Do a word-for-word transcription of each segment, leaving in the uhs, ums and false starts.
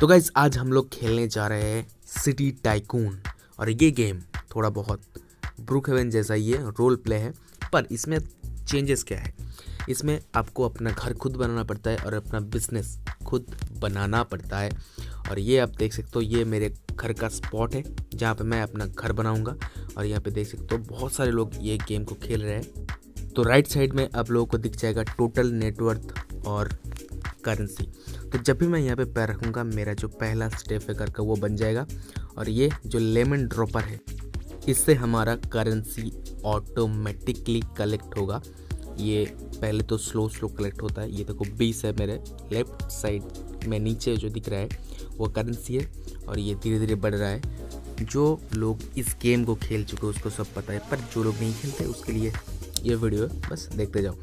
तो गाइज आज हम लोग खेलने जा रहे हैं सिटी टाइकून, और ये गेम थोड़ा बहुत ब्रुकहेवन जैसा ये रोल प्ले है, पर इसमें चेंजेस क्या है, इसमें आपको अपना घर खुद बनाना पड़ता है और अपना बिजनेस खुद बनाना पड़ता है। और ये आप देख सकते हो, ये मेरे घर का स्पॉट है जहाँ पे मैं अपना घर बनाऊँगा। और यहाँ पे देख सकते हो बहुत सारे लोग ये गेम को खेल रहे हैं। तो राइट साइड में आप लोगों को दिख जाएगा टोटल नेटवर्थ और करेंसी। तो जब भी मैं यहाँ पे पैर रखूँगा, मेरा जो पहला स्टेप है घर का वो बन जाएगा। और ये जो लेमन ड्रॉपर है, इससे हमारा करेंसी ऑटोमेटिकली कलेक्ट होगा। ये पहले तो स्लो स्लो कलेक्ट होता है। ये देखो बीस है मेरे लेफ्ट साइड में, नीचे जो दिख रहा है वो करेंसी है, और ये धीरे धीरे बढ़ रहा है। जो लोग इस गेम को खेल चुके हैं उसको सब पता है, पर जो लोग नहीं खेलते उसके लिए ये वीडियो है, बस देखते जाओ।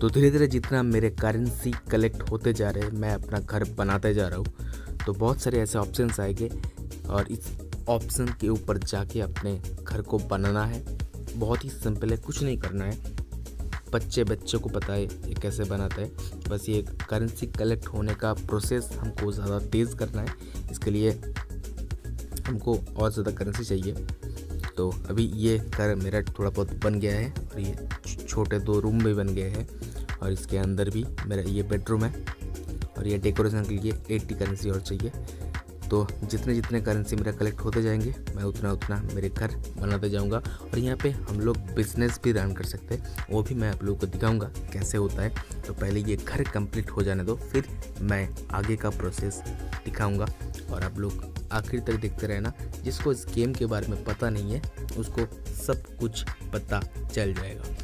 तो धीरे धीरे जितना मेरे करेंसी कलेक्ट होते जा रहे हैं, मैं अपना घर बनाते जा रहा हूँ। तो बहुत सारे ऐसे ऑप्शंस आएंगे और इस ऑप्शन के ऊपर जाके अपने घर को बनाना है। बहुत ही सिंपल है, कुछ नहीं करना है। बच्चे बच्चे को पता है ये कैसे बनाता है। बस ये करेंसी कलेक्ट होने का प्रोसेस हमको ज़्यादा तेज़ करना है, इसके लिए हमको और ज़्यादा करेंसी चाहिए। तो अभी ये घर मेरा थोड़ा बहुत बन गया है, और ये छोटे दो रूम भी बन गए हैं, और इसके अंदर भी मेरा ये बेडरूम है। और ये डेकोरेशन के लिए अस्सी करेंसी और चाहिए। तो जितने जितने करेंसी मेरा कलेक्ट होते जाएंगे, मैं उतना उतना मेरे घर बनाते जाऊंगा। और यहाँ पे हम लोग बिजनेस भी रन कर सकते हैं, वो भी मैं आप लोगों को दिखाऊंगा कैसे होता है। तो पहले ये घर कंप्लीट हो जाने दो, फिर मैं आगे का प्रोसेस दिखाऊंगा। और आप लोग आखिर तक देखते रहना। जिसको इस गेम के बारे में पता नहीं है उसको सब कुछ पता चल जाएगा।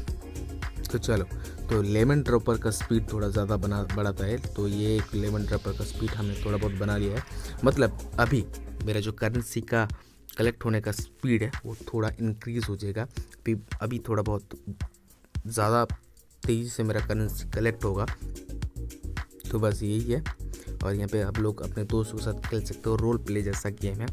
तो चलो, तो लेमन ड्रॉपर का स्पीड थोड़ा ज़्यादा बना बढ़ाता है। तो ये एक लेमन ड्रॉपर का स्पीड हमने थोड़ा बहुत बना लिया है। मतलब अभी मेरा जो करेंसी का कलेक्ट होने का स्पीड है वो थोड़ा इंक्रीज़ हो जाएगा। अभी अभी थोड़ा बहुत ज़्यादा तेज़ी से मेरा करेंसी कलेक्ट होगा। तो बस यही है। और यहाँ पे आप लोग अपने दोस्तों के साथ खेल सकते हो, रोल प्ले जैसा गेम है।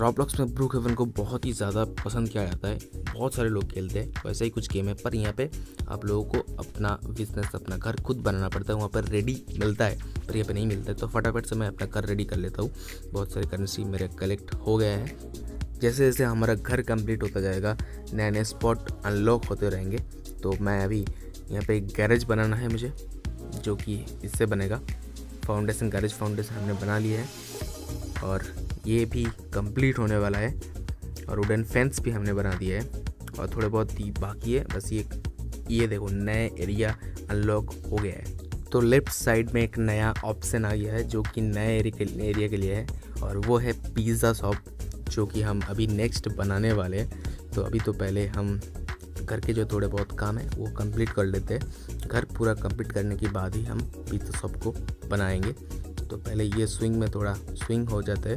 रॉबलॉक्स में ब्रुकहेवन को बहुत ही ज़्यादा पसंद किया जाता है, बहुत सारे लोग खेलते हैं। वैसे ही कुछ गेम है, पर यहाँ पे आप लोगों को अपना बिजनेस, अपना घर खुद बनाना पड़ता है। वहाँ पर रेडी मिलता है, पर यहाँ पे नहीं मिलता है। तो फटाफट से मैं अपना घर रेडी कर लेता हूँ। बहुत सारी करेंसी मेरे कलेक्ट हो गया है। जैसे जैसे हमारा घर कंप्लीट होता जाएगा, नए नए स्पॉट अनलॉक होते रहेंगे। तो मैं अभी यहाँ पर एक गैरेज बनाना है मुझे, जो कि इससे बनेगा। फाउंडेशन, गैरेज फाउंडेशन हमने बना लिया है, और ये भी कंप्लीट होने वाला है। और वुडन फेंस भी हमने बना दिया है, और थोड़े बहुत ही बाकी है। बस ये ये देखो नए एरिया अनलॉक हो गया है। तो लेफ़्ट साइड में एक नया ऑप्शन आ गया है, जो कि नए एरिया के लिए है, और वो है पिज़्ज़ा शॉप, जो कि हम अभी नेक्स्ट बनाने वाले हैं। तो अभी तो पहले हम घर के जो थोड़े बहुत काम है वो कंप्लीट कर लेते हैं। घर पूरा कंप्लीट करने के बाद ही हम पिज़्ज़ा शॉप को बनाएंगे। तो पहले ये स्विंग में थोड़ा स्विंग हो जाता है,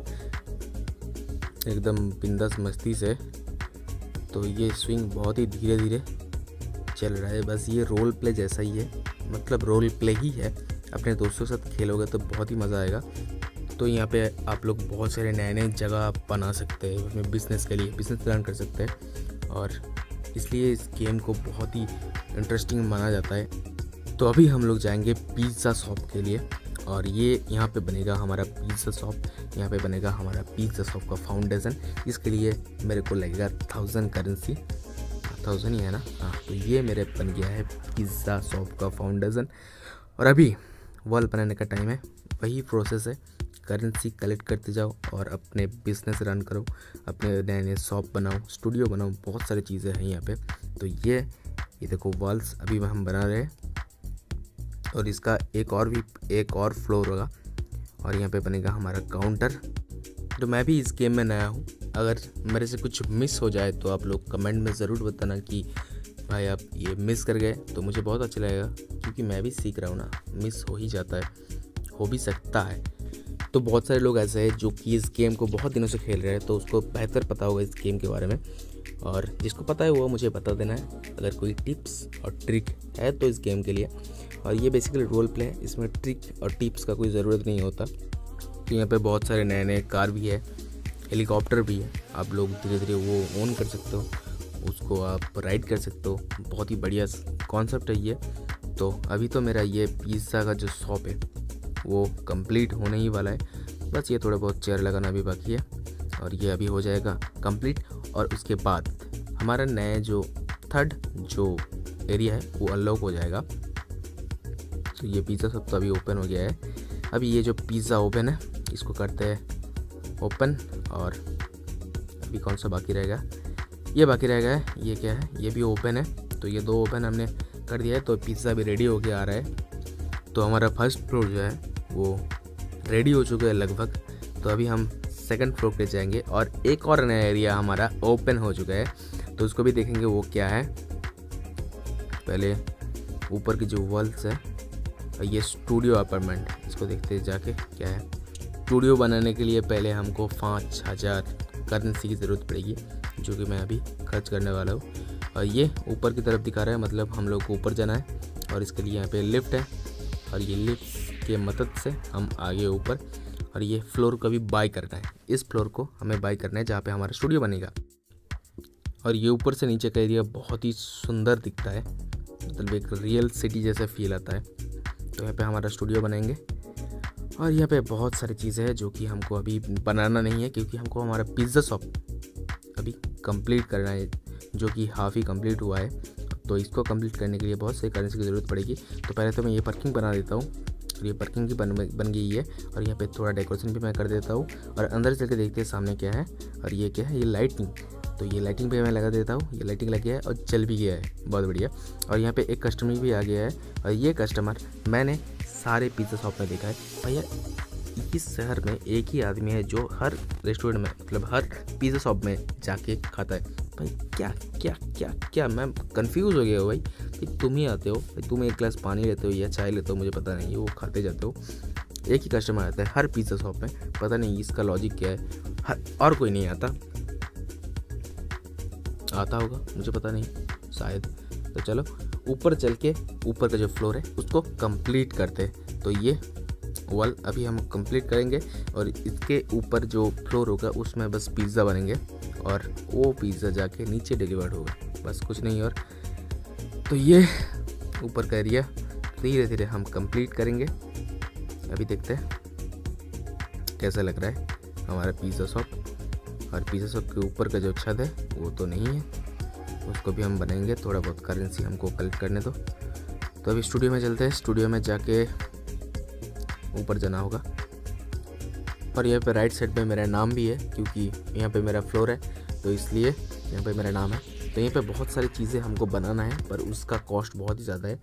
एकदम बिंदास मस्ती से। तो ये स्विंग बहुत ही धीरे धीरे चल रहा है। बस ये रोल प्ले जैसा ही है, मतलब रोल प्ले ही है। अपने दोस्तों के साथ खेलोगे तो बहुत ही मज़ा आएगा। तो यहाँ पे आप लोग बहुत सारे नए नए जगह बना सकते हैं, उसमें बिज़नेस के लिए बिज़नेस रन कर सकते हैं। और इसलिए इस गेम को बहुत ही इंटरेस्टिंग माना जाता है। तो अभी हम लोग जाएंगे पिज़्ज़ा शॉप के लिए, और ये यहाँ पे बनेगा हमारा पिज़्ज़ा शॉप। यहाँ पे बनेगा हमारा पिज़्ज़ा शॉप का फाउंडेशन। इसके लिए मेरे को लगेगा थाउजेंड करेंसी, थाउजेंड ही है ना। हाँ, तो ये मेरे बन गया है पिज़्ज़ा शॉप का फाउंडेशन। और अभी वॉल बनाने का टाइम है। वही प्रोसेस है, करेंसी कलेक्ट करते जाओ और अपने बिजनेस रन करो, अपने नए नए शॉप बनाओ, स्टूडियो बनाओ, बहुत सारी चीज़ें हैं यहाँ पर। तो ये ये देखो वॉल्स अभी हम बना रहे हैं, और इसका एक और भी एक और फ्लोर होगा। और यहाँ पे बनेगा हमारा काउंटर। तो मैं भी इस गेम में नया हूँ, अगर मेरे से कुछ मिस हो जाए तो आप लोग कमेंट में ज़रूर बताना कि भाई आप ये मिस कर गए, तो मुझे बहुत अच्छा लगेगा, क्योंकि मैं भी सीख रहा हूँ ना, मिस हो ही जाता है, हो भी सकता है। तो बहुत सारे लोग ऐसे हैं जो कि इस गेम को बहुत दिनों से खेल रहे हैं, तो उसको बेहतर पता होगा इस गेम के बारे में। और जिसको पता है वो मुझे बता देना है, अगर कोई टिप्स और ट्रिक है तो इस गेम के लिए। और ये बेसिकली रोल प्ले है, इसमें ट्रिक और टिप्स का कोई ज़रूरत नहीं होता। तो यहाँ पे बहुत सारे नए नए कार भी है, हेलीकॉप्टर भी है। आप लोग धीरे धीरे वो ऑन कर सकते हो, उसको आप राइड कर सकते हो। बहुत ही बढ़िया कॉन्सेप्ट है ये। तो अभी तो मेरा ये पिज़्ज़ा का जो शॉप है वो कंप्लीट होने ही वाला है। बस ये थोड़ा बहुत चेयर लगाना भी बाकी है और ये अभी हो जाएगा कंप्लीट। और उसके बाद हमारा नया जो थर्ड जो एरिया है वो अनलॉक हो जाएगा। तो ये पिज़्ज़ा सब तो अभी ओपन हो गया है। अभी ये जो पिज़्ज़ा ओपन है इसको करते हैं ओपन। और अभी कौन सा बाकी रहेगा, ये बाकी रहेगा है, ये क्या है, ये भी ओपन है। तो ये दो ओपन हमने कर दिया है। तो पिज़्ज़ा भी रेडी होके आ रहा है। तो हमारा फर्स्ट फ्लोर जो है वो रेडी हो चुका है लगभग। तो अभी हम सेकंड फ्लोर पे जाएंगे और एक और नया एरिया हमारा ओपन हो चुका है तो उसको भी देखेंगे वो क्या है। पहले ऊपर की जो वॉल्स है, ये स्टूडियो अपार्टमेंट, इसको देखते हैं जाके क्या है। स्टूडियो बनाने के लिए पहले हमको पाँच हज़ार करेंसी की ज़रूरत पड़ेगी जो कि मैं अभी खर्च करने वाला हूँ। और ये ऊपर की तरफ दिखा रहा है, मतलब हम लोग को ऊपर जाना है और इसके लिए यहाँ पे लिफ्ट है और ये लिफ्ट के मदद से हम आगे ऊपर। और ये फ्लोर को भी बाय करना है, इस फ्लोर को हमें बाय करना है जहाँ पे हमारा स्टूडियो बनेगा। और ये ऊपर से नीचे का एरिया बहुत ही सुंदर दिखता है, मतलब एक रियल सिटी जैसा फील आता है। तो यहाँ पे हमारा स्टूडियो बनाएंगे और यहाँ पे बहुत सारी चीज़ें हैं जो कि हमको अभी बनाना नहीं है क्योंकि हमको हमारा पिज़्ज़ा शॉप अभी कंप्लीट करना है जो कि हाफ ही कंप्लीट हुआ है। तो इसको कंप्लीट करने के लिए बहुत सारी करेंसी की ज़रूरत पड़ेगी। तो पहले तो मैं ये पार्किंग बना देता हूँ। तो ये पार्किंग की बन बन गई है और यहाँ पे थोड़ा डेकोरेशन भी मैं कर देता हूँ। और अंदर चल के देखते हैं सामने क्या है। और ये क्या है, ये लाइटिंग, तो ये लाइटिंग पे मैं लगा देता हूँ। ये लाइटिंग लग गया है और चल भी गया है, बहुत बढ़िया। और यहाँ पे एक कस्टमर भी आ गया है और ये कस्टमर मैंने सारे पिज़्ज़ा शॉप में देखा है। भैया इस शहर में एक ही आदमी है जो हर रेस्टोरेंट में, मतलब हर पिज़्ज़ा शॉप में जाके खाता है। भाई क्या क्या क्या क्या मैं कंफ्यूज हो गया हूँ भाई कि तुम ही आते हो, तुम एक गिलास पानी लेते हो या चाय लेते हो, मुझे पता नहीं, वो खाते जाते हो। एक ही कस्टमर आता है हर पिज़्ज़ा शॉप में, पता नहीं इसका लॉजिक क्या है। हर और कोई नहीं आता, आता होगा मुझे पता नहीं शायद। तो चलो ऊपर चल के ऊपर का जो फ्लोर है उसको कंप्लीट करते हैं। तो ये वॉल अभी हम कंप्लीट करेंगे और इसके ऊपर जो फ्लोर होगा उसमें बस पिज़्ज़ा बनेंगे और वो पिज़्ज़ा जाके नीचे डिलीवर्ड होगा, बस कुछ नहीं। और तो ये ऊपर का एरिया धीरे धीरे हम कंप्लीट करेंगे। अभी देखते हैं कैसा लग रहा है हमारा पिज़्ज़ा शॉप। और पिज़्ज़ा शॉप के ऊपर का जो छत है वो तो नहीं है, उसको भी हम बनाएंगे। थोड़ा बहुत करेंसी हमको कलेक्ट करने दो। तो अभी स्टूडियो में चलते हैं। स्टूडियो में जाके ऊपर जाना होगा और यहाँ पे राइट साइड पे मेरा नाम भी है क्योंकि यहाँ पे मेरा फ्लोर है तो इसलिए यहाँ पे मेरा नाम है। तो यहाँ पे बहुत सारी चीज़ें हमको बनाना है पर उसका कॉस्ट बहुत ही ज़्यादा है,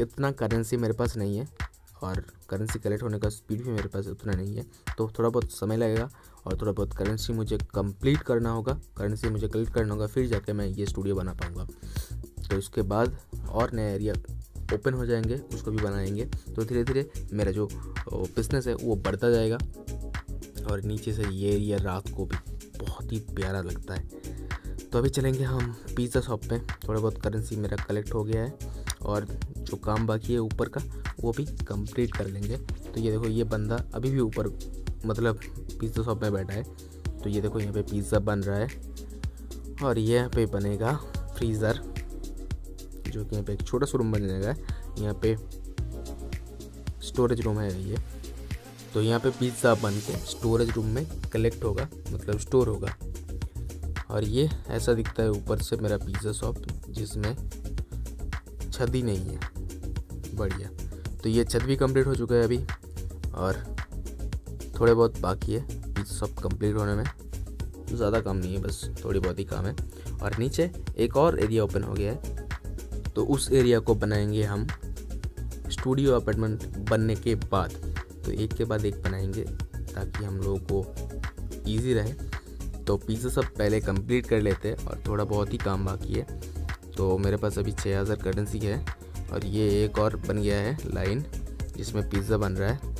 इतना करेंसी मेरे पास नहीं है और करेंसी कलेक्ट होने का स्पीड भी मेरे पास उतना नहीं है। तो थोड़ा बहुत समय लगेगा और थोड़ा बहुत करेंसी मुझे कंप्लीट करना होगा, करेंसी मुझे कलेक्ट करना होगा, फिर जाके मैं ये स्टूडियो बना पाऊँगा। तो उसके बाद और नया एरिया ओपन हो जाएंगे, उसको भी बनाएंगे। तो धीरे धीरे मेरा जो बिजनेस है वो बढ़ता जाएगा। और नीचे से ये एरिया रात को भी बहुत ही प्यारा लगता है। तो अभी चलेंगे हम पिज़्ज़ा शॉप पे। थोड़ा बहुत करेंसी मेरा कलेक्ट हो गया है और जो काम बाकी है ऊपर का वो भी कंप्लीट कर लेंगे। तो ये देखो, ये बंदा अभी भी ऊपर, मतलब पिज़्ज़ा शॉप में बैठा है। तो ये देखो यहाँ पे पिज़्ज़ा बन रहा है और यहाँ पे बनेगा फ्रीज़र जो कि यहाँ पे एक छोटा सा रूम बन जाएगा। यहाँ पे स्टोरेज रूम है ये। तो यहाँ पे पिज़्ज़ा बन के स्टोरेज रूम में कलेक्ट होगा, मतलब स्टोर होगा। और ये ऐसा दिखता है ऊपर से मेरा पिज़्ज़ा शॉप जिसमें छत ही नहीं है, बढ़िया। तो ये छत भी कंप्लीट हो चुका है अभी और थोड़े बहुत बाकी है पिज़्ज़ा शॉप कंप्लीट होने में। ज़्यादा काम नहीं है, बस थोड़ी बहुत ही काम है। और नीचे एक और एरिया ओपन हो गया है तो उस एरिया को बनाएंगे हम स्टूडियो अपार्टमेंट बनने के बाद। तो एक के बाद एक बनाएंगे ताकि हम लोगों को ईजी रहे। तो पिज़्ज़ा सब पहले कंप्लीट कर लेते हैं और थोड़ा बहुत ही काम बाकी है। तो मेरे पास अभी छः हज़ार करेंसी है और ये एक और बन गया है लाइन जिसमें पिज़्ज़ा बन रहा है।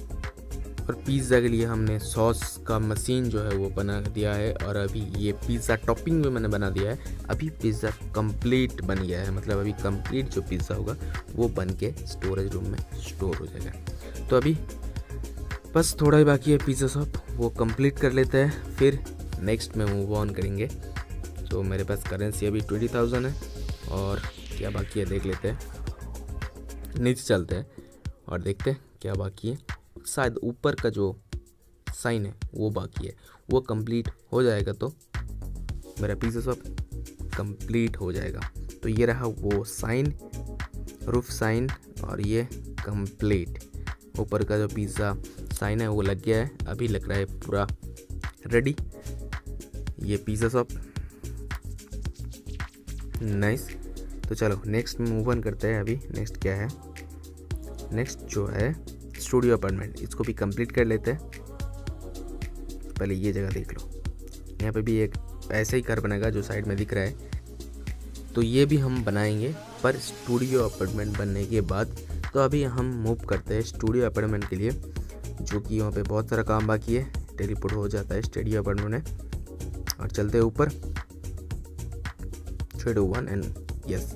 और पिज़्ज़ा के लिए हमने सॉस का मशीन जो है वो बना दिया है। और अभी ये पिज़्ज़ा टॉपिंग भी मैंने बना दिया है। अभी पिज़्ज़ा कंप्लीट बन गया है, मतलब अभी कंप्लीट जो पिज़्ज़ा होगा वो बन के स्टोरेज रूम में स्टोर हो जाएगा। तो अभी बस थोड़ा ही बाकी है पिज़्ज़ा शॉप, वो कंप्लीट कर लेते हैं फिर नेक्स्ट में मूव ऑन करेंगे। तो मेरे पास करेंसी अभी ट्वेंटी थाउजेंड है और क्या बाकी है देख लेते हैं। नीचे चलते हैं और देखते हैं क्या बाकी है। शायद ऊपर का जो साइन है वो बाकी है, वो कंप्लीट हो जाएगा तो मेरा पिज़्ज़ा शॉप कंप्लीट हो जाएगा। तो ये रहा वो साइन, रूफ साइन, और ये कंप्लीट ऊपर का जो पिज़्ज़ा साइन है वो लग गया है, अभी लग रहा है पूरा रेडी। ये पिज़्ज़ा शॉप नाइस। तो चलो नेक्स्ट मूव ऑन करते हैं। अभी नेक्स्ट क्या है, नेक्स्ट जो है स्टूडियो अपार्टमेंट, इसको भी कंप्लीट कर लेते हैं। पहले ये जगह देख लो, यहाँ पे भी एक ऐसा ही घर बनेगा जो साइड में दिख रहा है, तो ये भी हम बनाएंगे पर स्टूडियो अपार्टमेंट बनने के बाद। तो अभी हम मूव करते हैं स्टूडियो अपार्टमेंट के लिए, जो कि वहाँ पे बहुत सारा काम बाकी है। टेलीपोर्ट हो जाता है स्टूडियो अपार्टमेंट में और चलते हैं ऊपर। शेडो वन एंड यस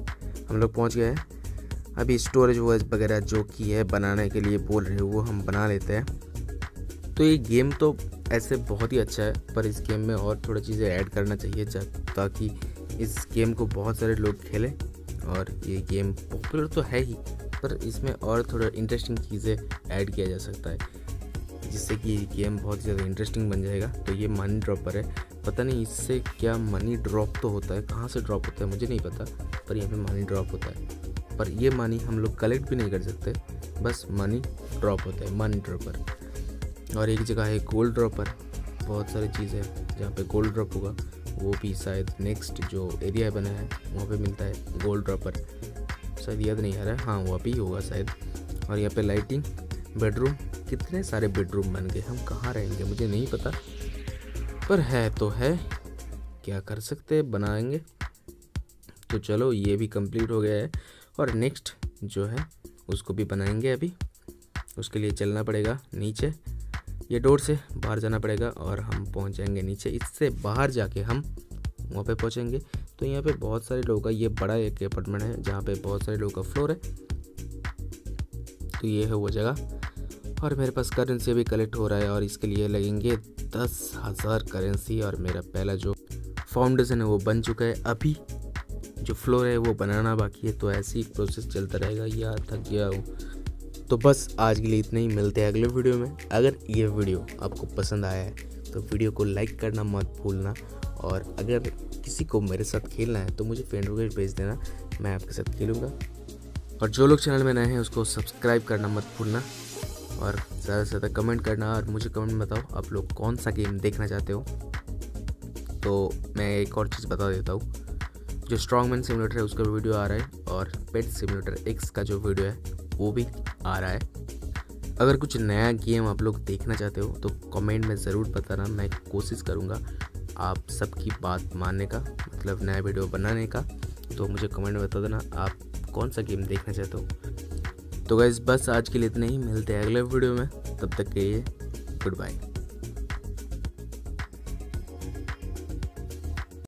हम लोग पहुँच गए हैं। अभी स्टोरेज वगैरह जो कि है बनाने के लिए बोल रहे हो वो हम बना लेते हैं। तो ये गेम तो ऐसे बहुत ही अच्छा है, पर इस गेम में और थोड़ी चीज़ें ऐड करना चाहिए ताकि इस गेम को बहुत सारे लोग खेलें। और ये गेम पॉपुलर तो है ही, पर इसमें और थोड़ा इंटरेस्टिंग चीज़ें ऐड किया जा सकता है, जिससे कि गेम बहुत ज़्यादा इंटरेस्टिंग बन जाएगा। तो ये मनी ड्रॉपर है, पता नहीं इससे क्या मनी ड्रॉप तो होता है, कहाँ से ड्रॉप होता है मुझे नहीं पता, पर यहाँ पर मनी ड्रॉप होता है। पर ये मनी हम लोग कलेक्ट भी नहीं कर सकते, बस मनी ड्रॉप होता है, मनी ड्रॉपर। और एक जगह है गोल्ड ड्रॉपर, बहुत सारी चीज़ें हैं जहाँ पे गोल्ड ड्रॉप होगा, वो भी शायद नेक्स्ट जो एरिया बना है वहाँ पे मिलता है गोल्ड ड्रॉपर, शायद याद नहीं आ रहा है, हाँ वहाँ भी होगा शायद। और यहाँ पे लाइटिंग, बेडरूम, कितने सारे बेडरूम बन गए, हम कहाँ रहेंगे मुझे नहीं पता, पर है तो है, क्या कर सकते, बनाएंगे। तो चलो ये भी कंप्लीट हो गया है और नेक्स्ट जो है उसको भी बनाएंगे। अभी उसके लिए चलना पड़ेगा नीचे, ये डोर से बाहर जाना पड़ेगा और हम पहुंच जाएंगे नीचे। इससे बाहर जाके हम वहाँ पे पहुंचेंगे। तो यहाँ पे बहुत सारे लोगों का ये बड़ा एक अपार्टमेंट है जहाँ पे बहुत सारे लोगों का फ्लोर है। तो ये है वो जगह, और मेरे पास करेंसी अभी कलेक्ट हो रहा है और इसके लिए लगेंगे दस हज़ार करेंसी। और मेरा पहला जो फाउंडेशन है वो बन चुका है, अभी जो फ्लोर है वो बनाना बाकी है। तो ऐसे ही प्रोसेस चलता रहेगा, या थक गया हो। तो बस आज के लिए इतना ही, मिलते हैं अगले वीडियो में। अगर ये वीडियो आपको पसंद आया है तो वीडियो को लाइक करना मत भूलना, और अगर किसी को मेरे साथ खेलना है तो मुझे फ्रेंड रिक्वेस्ट भेज देना, मैं आपके साथ खेलूँगा। और जो लोग चैनल में नए हैं उसको सब्सक्राइब करना मत भूलना, और ज़्यादा से ज़्यादा कमेंट करना, और मुझे कमेंट बताओ आप लोग कौन सा गेम देखना चाहते हो। तो मैं एक और चीज़ बता देता हूँ, जो स्ट्रॉन्ग मैन सिमुलेटर है उसका वीडियो आ रहा है, और पेट सिमुलेटर एक्स का जो वीडियो है वो भी आ रहा है। अगर कुछ नया गेम आप लोग देखना चाहते हो तो कमेंट में ज़रूर बताना, मैं कोशिश करूँगा आप सबकी बात मानने का, मतलब नया वीडियो बनाने का। तो मुझे कमेंट में बता देना आप कौन सा गेम देखना चाहते हो। तो गाइस बस आज के लिए इतना ही, मिलते हैं अगले वीडियो में, तब तक के लिए गुड बाय।